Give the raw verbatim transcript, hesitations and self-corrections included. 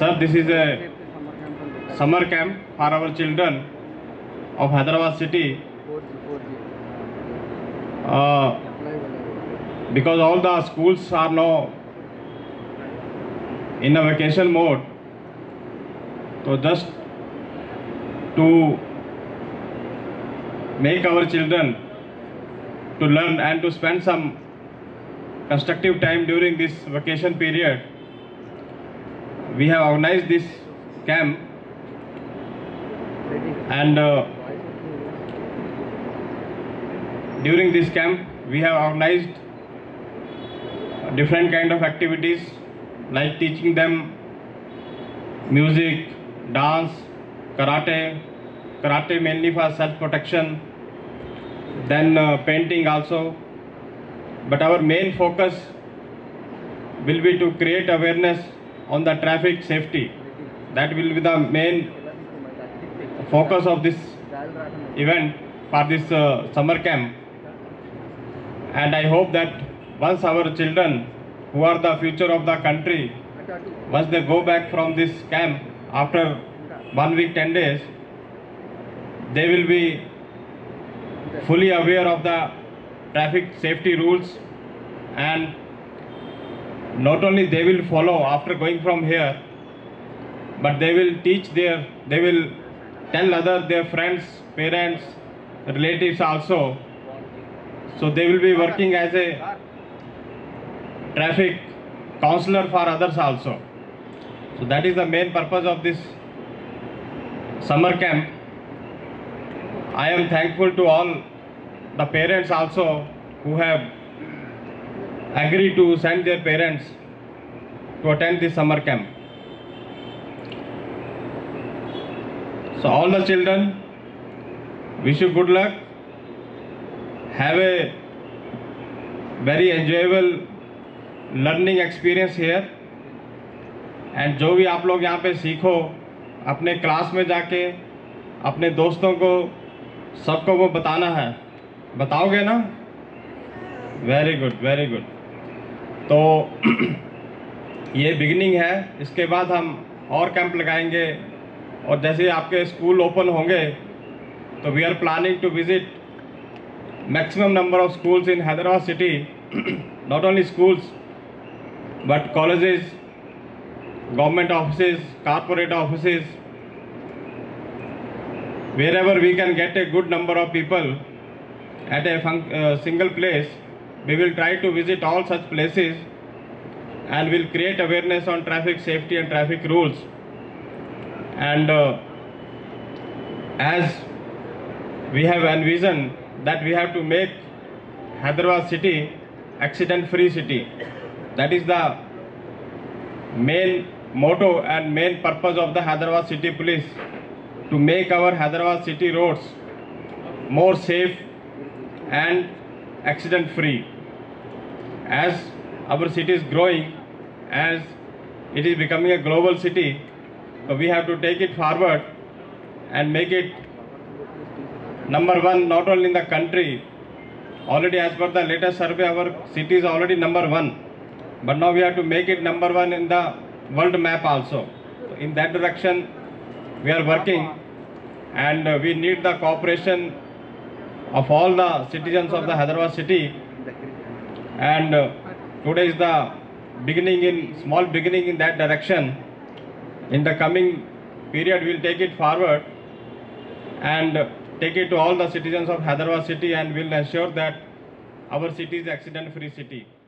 Sir, this is a summer camp for our children of Hyderabad city. Uh, because all the schools are now in a vacation mode, so just to make our children to learn and to spend some constructive time during this vacation period, we have organized this camp. And uh, during this camp we have organized different kind of activities like teaching them music, dance, karate, karate mainly for self-protection, then uh, painting also. But our main focus will be to create awareness on the traffic safety. That will be the main focus of this event for this uh, summer camp. And I hope that once our children, who are the future of the country, once they go back from this camp after one week, ten days, they will be fully aware of the traffic safety rules, and not only they will follow after going from here, but they will teach their, they will tell other their friends, parents, relatives also. So they will be working as a traffic counselor for others also. So that is the main purpose of this summer camp. I am thankful to all the parents also who have agreed to send their parents to attend this summer camp. So all the children, wish you good luck. Have a very enjoyable learning experience here and जो भी आप लोग यहाँ पे सीखो अपने class में जाके अपने दोस्तों को सबको वो बताना है, बताओगे ना? Very good very good. तो ये बिगिनिंग है, इसके बाद हम और कैंप लगाएंगे और जैसे आपके स्कूल ओपन होंगे तो we are planning to visit maximum number of schools in Hyderabad city, not only schools but colleges, government offices, corporate offices, wherever we can get a good number of people at a fun uh, single place, we will try to visit all such places and will create awareness on traffic safety and traffic rules. And uh, as we have envisioned that we have to make Hyderabad city accident-free city. That is the main motto and main purpose of the Hyderabad City Police, to make our Hyderabad city roads more safe and accident free. As our city is growing, as it is becoming a global city, so we have to take it forward and make it number one not only in the country. Already as per the latest survey, our city is already number one. But now we have to make it number one in the world map also. In that direction we are working, and we need the cooperation of all the citizens of the Hyderabad city. And today is the beginning, in small beginning in that direction. In the coming period we will take it forward and take it to all the citizens of Hyderabad city, and we will ensure that our city is accident free city.